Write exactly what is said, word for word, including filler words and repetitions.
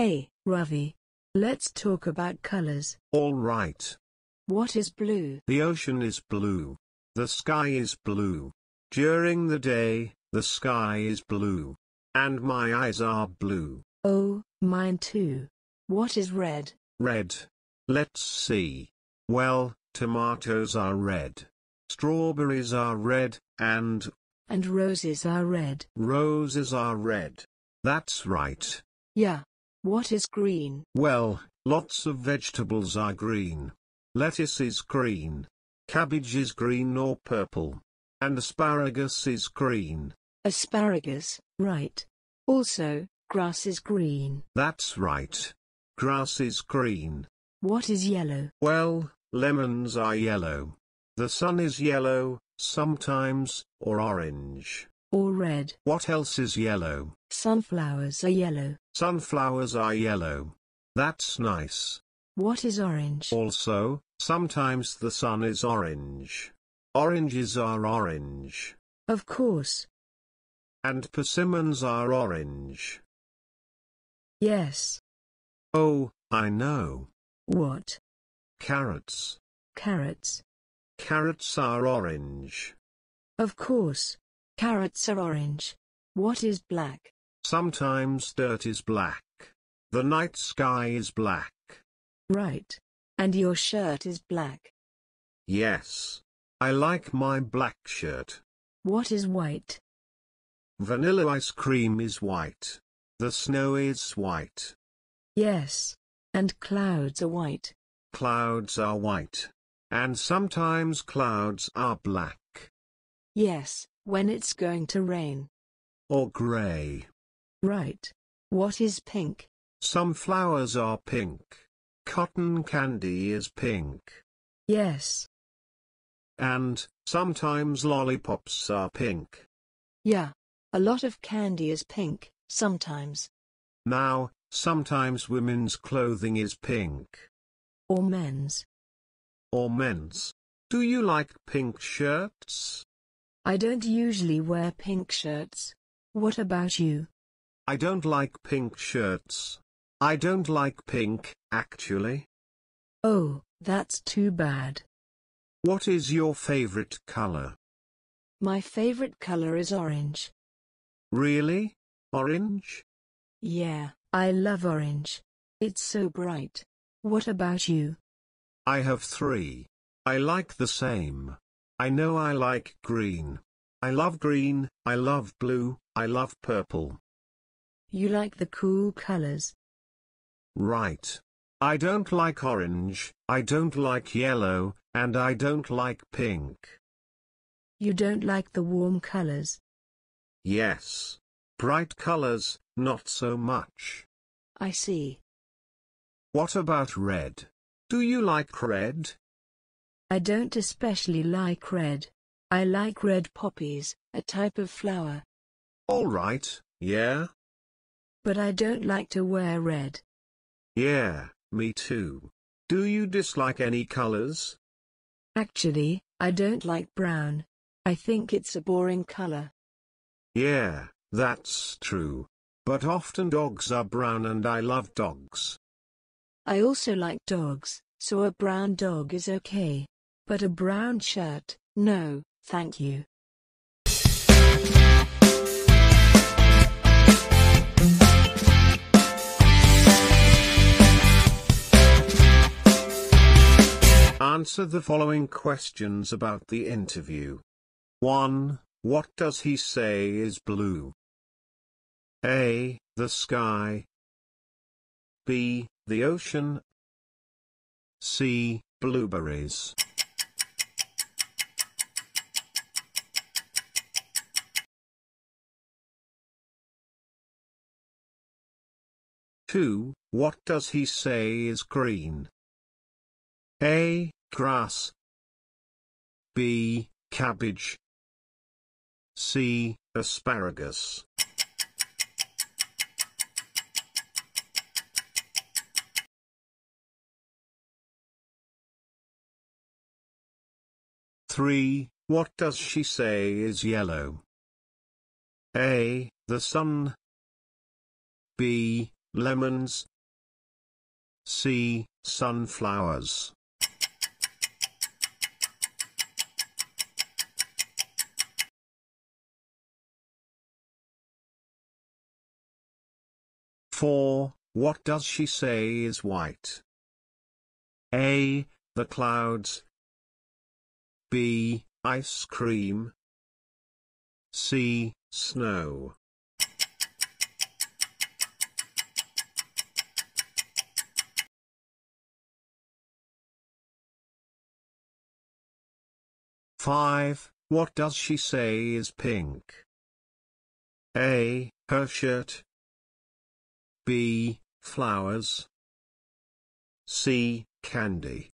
Hey, Ravi. Let's talk about colors. All right. What is blue? The ocean is blue. The sky is blue. During the day, the sky is blue. And my eyes are blue. Oh, mine too. What is red? Red. Let's see. Well, tomatoes are red. Strawberries are red, and... And roses are red. Roses are red. That's right. Yeah. What is green? Well, lots of vegetables are green. Lettuce is green. Cabbage is green or purple. And asparagus is green. Asparagus, right. Also, grass is green. That's right. Grass is green. What is yellow? Well, lemons are yellow. The sun is yellow, sometimes, or orange. Or red. What else is yellow? Sunflowers are yellow. Sunflowers are yellow. That's nice. What is orange? Also, sometimes the sun is orange. Oranges are orange. Of course. And persimmons are orange. Yes. Oh, I know. What? Carrots. Carrots. Carrots are orange. Of course. Carrots are orange. What is black? Sometimes dirt is black. The night sky is black. Right. And your shirt is black. Yes. I like my black shirt. What is white? Vanilla ice cream is white. The snow is white. Yes. And clouds are white. Clouds are white. And sometimes clouds are black. Yes. When it's going to rain. Or grey. Right. What is pink? Some flowers are pink. Cotton candy is pink. Yes. And sometimes lollipops are pink. Yeah. A lot of candy is pink, sometimes. Now, sometimes women's clothing is pink. Or men's. Or men's. Do you like pink shirts? I don't usually wear pink shirts. What about you? I don't like pink shirts. I don't like pink, actually. Oh, that's too bad. What is your favorite color? My favorite color is orange. Really? Orange? Yeah, I love orange. It's so bright. What about you? I have three. I like the same. I know I like green. I love green, I love blue, I love purple. You like the cool colors. Right. I don't like orange, I don't like yellow, and I don't like pink. You don't like the warm colors. Yes. Bright colors, not so much. I see. What about red? Do you like red? I don't especially like red. I like red poppies, a type of flower. All right, yeah. But I don't like to wear red. Yeah, me too. Do you dislike any colors? Actually, I don't like brown. I think it's a boring color. Yeah, that's true. But often dogs are brown and I love dogs. I also like dogs, so a brown dog is okay. But a brown shirt, no, thank you. Answer the following questions about the interview. one. What does he say is blue? A. The sky. B. The ocean. C. Blueberries. two. What does he say is green? A. Grass. B. Cabbage. C. Asparagus. three. What does she say is yellow? A. The sun. B. lemons. C. Sunflowers. four. What does she say is white? A. The clouds. B. Ice cream. C. Snow. five. What does she say is pink? A. Her shirt. B. Flowers. C. Candy.